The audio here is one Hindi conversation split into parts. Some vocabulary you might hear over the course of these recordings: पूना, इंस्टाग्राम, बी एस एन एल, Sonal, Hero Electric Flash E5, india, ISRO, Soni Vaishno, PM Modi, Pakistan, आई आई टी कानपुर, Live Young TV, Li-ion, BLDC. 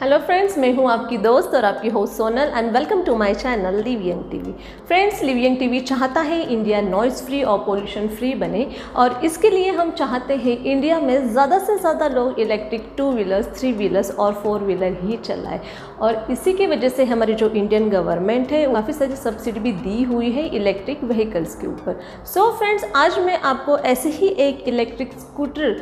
हेलो फ्रेंड्स, मैं हूं आपकी दोस्त और आपकी होस्ट Sonal and welcome to my channel live young TV. Friends, live young TV चाहता है इंडिया नॉइज़ फ्री और पोल्यूशन फ्री बने और इसके लिए हम चाहते हैं इंडिया में ज़्यादा से ज़्यादा लोग electric two wheelers, three wheelers और फोर व्हीलर ही चलाएँ। और इसी की वजह से हमारी जो इंडियन गवर्नमेंट है काफ़ी सारी सब्सिडी भी दी हुई है इलेक्ट्रिक व्हीकल्स के ऊपर। सो फ्रेंड्स, आज मैं आपको ऐसे ही एक इलेक्ट्रिक स्कूटर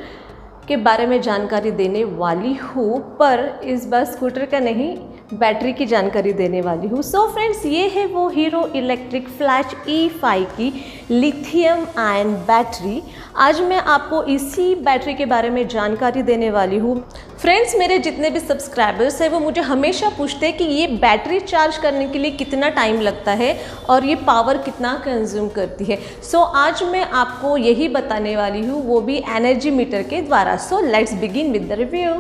के बारे में जानकारी देने वाली हूँ, पर इस बार स्कूटर का नहीं, बैटरी की जानकारी देने वाली हूँ। सो फ्रेंड्स, ये है वो हीरो इलेक्ट्रिक फ्लैश E5 की लिथियम आयन बैटरी। आज मैं आपको इसी बैटरी के बारे में जानकारी देने वाली हूँ। फ्रेंड्स, मेरे जितने भी सब्सक्राइबर्स हैं वो मुझे हमेशा पूछते हैं कि ये बैटरी चार्ज करने के लिए कितना टाइम लगता है और ये पावर कितना कंज्यूम करती है। सो आज मैं आपको यही बताने वाली हूँ, वो भी एनर्जी मीटर के द्वारा। So let's begin with the review.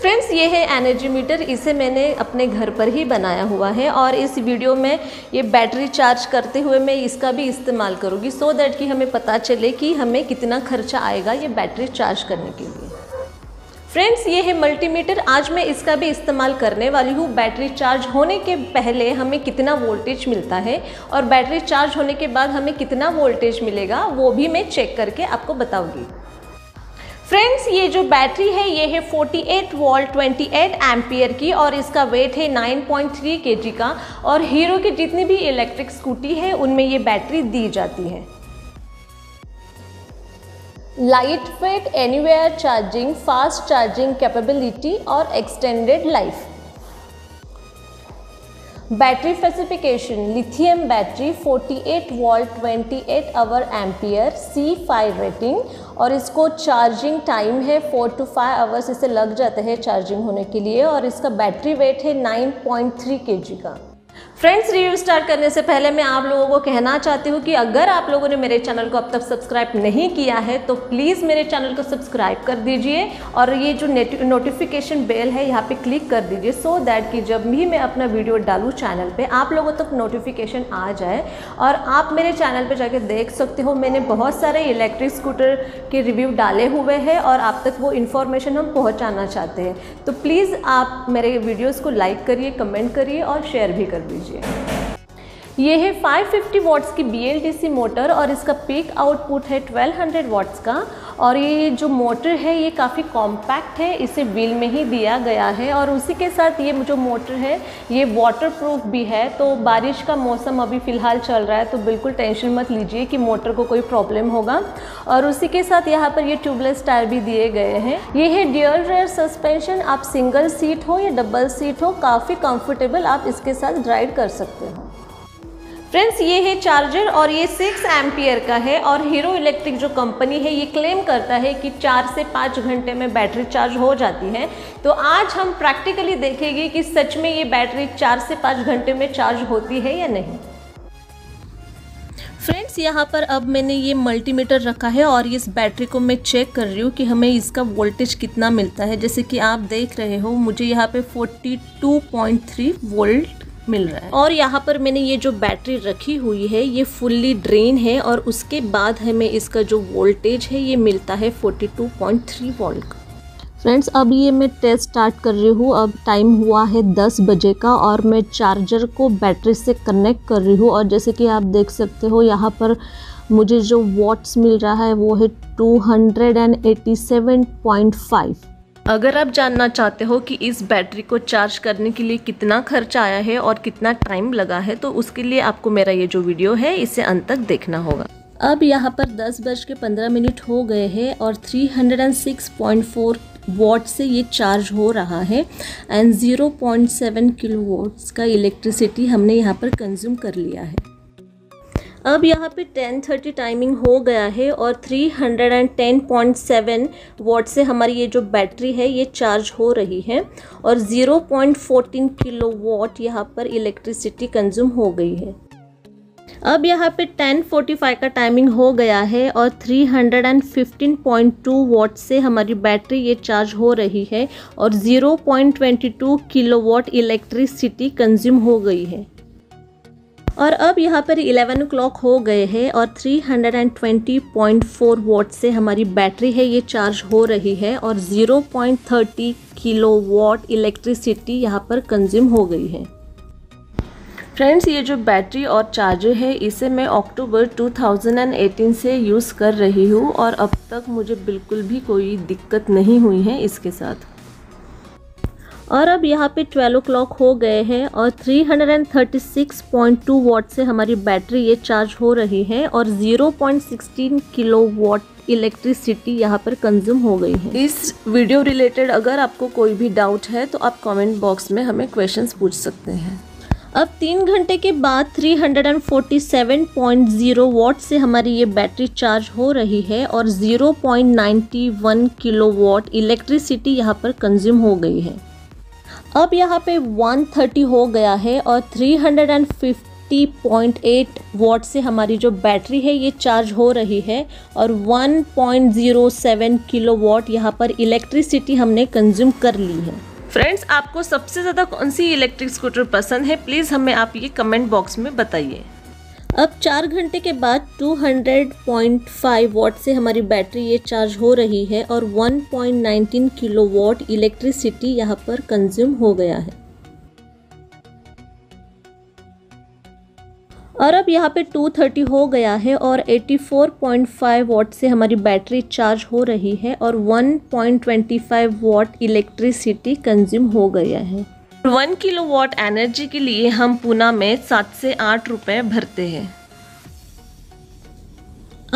Friends, ये है एनर्जी मीटर, इसे मैंने अपने घर पर ही बनाया हुआ है और इस वीडियो में ये बैटरी चार्ज करते हुए मैं इसका भी इस्तेमाल करूँगी सो दैट कि हमें पता चले कि हमें कितना खर्चा आएगा ये बैटरी चार्ज करने के लिए। फ्रेंड्स, ये है मल्टीमीटर, आज मैं इसका भी इस्तेमाल करने वाली हूँ। बैटरी चार्ज होने के पहले हमें कितना वोल्टेज मिलता है और बैटरी चार्ज होने के बाद हमें कितना वोल्टेज मिलेगा वो भी मैं चेक करके आपको बताऊँगी। फ्रेंड्स, ये जो बैटरी है ये है 48 वोल्ट 28 एम्पियर की और इसका वेट है 9.3 केजी का और हीरो की जितनी भी इलेक्ट्रिक स्कूटी है उनमें ये बैटरी दी जाती है। Light weight, anywhere charging, fast charging capability और extended life. Battery specification, lithium battery 48 volt 28 hour ampere, C5 rating और इसको चार्जिंग टाइम है 4 to 5 आवर्स इसे लग जाते हैं चार्जिंग होने के लिए और इसका बैटरी वेट है 9.3 केजी का। फ्रेंड्स, रिव्यू स्टार्ट करने से पहले मैं आप लोगों को कहना चाहती हूँ कि अगर आप लोगों ने मेरे चैनल को अब तक सब्सक्राइब नहीं किया है तो प्लीज़ मेरे चैनल को सब्सक्राइब कर दीजिए और ये जो नोटिफिकेशन बेल है यहाँ पे क्लिक कर दीजिए सो दैट कि जब भी मैं अपना वीडियो डालूँ चैनल पे आप लोगों तक नोटिफिकेशन आ जाए और आप मेरे चैनल पर जाके देख सकते हो। मैंने बहुत सारे इलेक्ट्रिक स्कूटर के रिव्यू डाले हुए हैं और आप तक वो इन्फॉर्मेशन हम पहुँचाना चाहते हैं। तो प्लीज़ आप मेरे वीडियोज़ को लाइक करिए, कमेंट करिए और शेयर भी कर दीजिए। ये है 550 वॉट्स की BLDC मोटर और इसका पीक आउटपुट है 1200 वॉट्स का और ये जो मोटर है ये काफ़ी कॉम्पैक्ट है, इसे व्हील में ही दिया गया है और उसी के साथ ये जो मोटर है ये वाटरप्रूफ भी है। तो बारिश का मौसम अभी फ़िलहाल चल रहा है तो बिल्कुल टेंशन मत लीजिए कि मोटर को कोई प्रॉब्लम होगा। और उसी के साथ यहाँ पर ये ट्यूबलेस टायर भी दिए गए हैं। ये है ड्यूअल रेयर सस्पेंशन, आप सिंगल सीट हो या डबल सीट हो काफ़ी कम्फर्टेबल आप इसके साथ राइड कर सकते हो। फ्रेंड्स, ये है चार्जर और ये 6 एम्पियर का है और हीरो इलेक्ट्रिक जो कंपनी है ये क्लेम करता है कि 4 से 5 घंटे में बैटरी चार्ज हो जाती है। तो आज हम प्रैक्टिकली देखेंगे कि सच में ये बैटरी 4 से 5 घंटे में चार्ज होती है या नहीं। फ्रेंड्स, यहाँ पर अब मैंने ये मल्टीमीटर रखा है और इस बैटरी को मैं चेक कर रही हूँ कि हमें इसका वोल्टेज कितना मिलता है। जैसे कि आप देख रहे हो मुझे यहाँ पे 42.3 वोल्ट मिल रहा है और यहाँ पर मैंने ये जो बैटरी रखी हुई है ये फुल्ली ड्रेन है और उसके बाद हमें इसका जो वोल्टेज है ये मिलता है 42.3 वोल्ट। फ्रेंड्स, अब ये मैं टेस्ट स्टार्ट कर रही हूँ। अब टाइम हुआ है 10 बजे का और मैं चार्जर को बैटरी से कनेक्ट कर रही हूँ और जैसे कि आप देख सकते हो यहाँ पर मुझे जो वॉट्स मिल रहा है वो है 287.5। अगर आप जानना चाहते हो कि इस बैटरी को चार्ज करने के लिए कितना खर्चा आया है और कितना टाइम लगा है तो उसके लिए आपको मेरा ये जो वीडियो है इसे अंत तक देखना होगा। अब यहाँ पर 10:15 हो गए हैं और 306.4 वॉट से ये चार्ज हो रहा है एंड 0.7 किलोवाट्स का इलेक्ट्रिसिटी हमने यहाँ पर कंज्यूम कर लिया है। अब यहाँ पे 10:30 टाइमिंग हो गया है और 310.7 वॉट से हमारी ये जो बैटरी है ये चार्ज हो रही है और 0.14 किलो वॉट यहाँ पर इलेक्ट्रिसिटी कंज्यूम हो गई है। अब यहाँ पे 10:45 का टाइमिंग हो गया है और 315.2 वॉट से हमारी बैटरी ये चार्ज हो रही है और 0.22 किलो वॉट इलेक्ट्रिसिटी कंज्यूम हो गई है। और अब यहाँ पर 11 o'clock हो गए हैं और 320.4 वॉट से हमारी बैटरी है ये चार्ज हो रही है और 0.30 किलोवाट इलेक्ट्रिसिटी यहाँ पर कंज्यूम हो गई है। फ्रेंड्स, ये जो बैटरी और चार्जर है इसे मैं अक्टूबर 2018 से यूज़ कर रही हूँ और अब तक मुझे बिल्कुल भी कोई दिक्कत नहीं हुई है इसके साथ। और अब यहाँ पे 12 o'clock हो गए हैं और 336.2 वॉट से हमारी बैटरी ये चार्ज हो रही है और 0.16 किलोवाट इलेक्ट्रिसिटी यहाँ पर कंज्यूम हो गई है। इस वीडियो रिलेटेड अगर आपको कोई भी डाउट है तो आप कमेंट बॉक्स में हमें क्वेश्चंस पूछ सकते हैं। अब 3 घंटे के बाद 347.0 वॉट से हमारी ये बैटरी चार्ज हो रही है और 0.91 किलोवाट इलेक्ट्रिसिटी यहाँ पर कंज्यूम हो गई है। अब यहाँ पे 1:30 हो गया है और 350.8 वॉट से हमारी जो बैटरी है ये चार्ज हो रही है और 1.07 किलोवाट यहाँ पर इलेक्ट्रिसिटी हमने कंज्यूम कर ली है। फ्रेंड्स, आपको सबसे ज़्यादा कौन सी इलेक्ट्रिक स्कूटर पसंद है प्लीज़ हमें आप ये कमेंट बॉक्स में बताइए। अब 4 घंटे के बाद 200.5 वॉट से हमारी बैटरी ये चार्ज हो रही है और 1.19 किलोवाट इलेक्ट्रिसिटी यहाँ पर कंज्यूम हो गया है। और अब यहाँ पे 2:30 हो गया है और 84.5 वॉट से हमारी बैटरी चार्ज हो रही है और 1.25 वॉट इलेक्ट्रिसिटी कंज्यूम हो गया है। 1 किलोवाट एनर्जी के लिए हम पूना में 7 से 8 रुपये भरते हैं।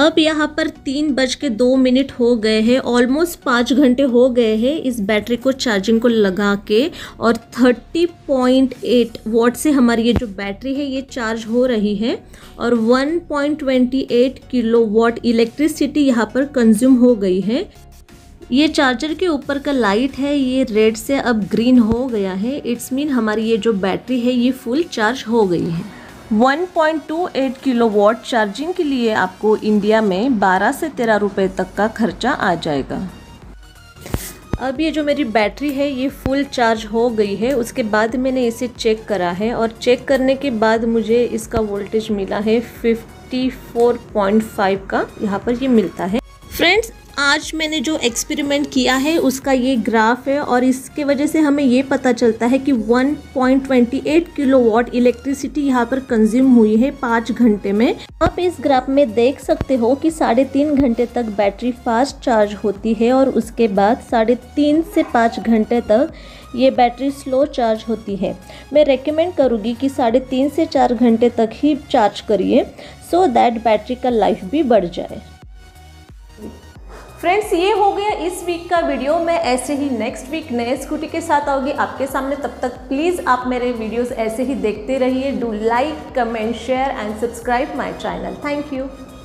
अब यहाँ पर 3:02 हो गए हैं, ऑलमोस्ट 5 घंटे हो गए हैं इस बैटरी को चार्जिंग को लगा के और 30.8 वॉट से हमारी ये जो बैटरी है ये चार्ज हो रही है और 1.28 किलोवाट इलेक्ट्रिसिटी यहाँ पर कंज्यूम हो गई है। ये चार्जर के ऊपर का लाइट है ये रेड से अब ग्रीन हो गया है, इट्स मीन हमारी ये जो बैटरी है ये फुल चार्ज हो गई है। 1.28 किलोवाट चार्जिंग के लिए आपको इंडिया में 12 से 13 रुपये तक का खर्चा आ जाएगा। अब ये जो मेरी बैटरी है ये फुल चार्ज हो गई है, उसके बाद मैंने इसे चेक करा है और चेक करने के बाद मुझे इसका वोल्टेज मिला है 54.5 का यहाँ पर ये मिलता है। फ्रेंड्स, आज मैंने जो एक्सपेरिमेंट किया है उसका ये ग्राफ है और इसके वजह से हमें ये पता चलता है कि 1.28 किलोवाट इलेक्ट्रिसिटी यहाँ पर कंज्यूम हुई है 5 घंटे में। आप इस ग्राफ में देख सकते हो कि 3.5 घंटे तक बैटरी फास्ट चार्ज होती है और उसके बाद 3.5 से 5 घंटे तक ये बैटरी स्लो चार्ज होती है। मैं रेकमेंड करूँगी कि 3.5 से 4 घंटे तक ही चार्ज करिए सो दैट बैटरी का लाइफ भी बढ़ जाए। फ्रेंड्स, ये हो गया इस वीक का वीडियो। मैं ऐसे ही नेक्स्ट वीक नए स्कूटी के साथ आऊँगी आपके सामने। तब तक प्लीज़ आप मेरे वीडियोस ऐसे ही देखते रहिए। Do like, comment, share and subscribe my channel. Thank you.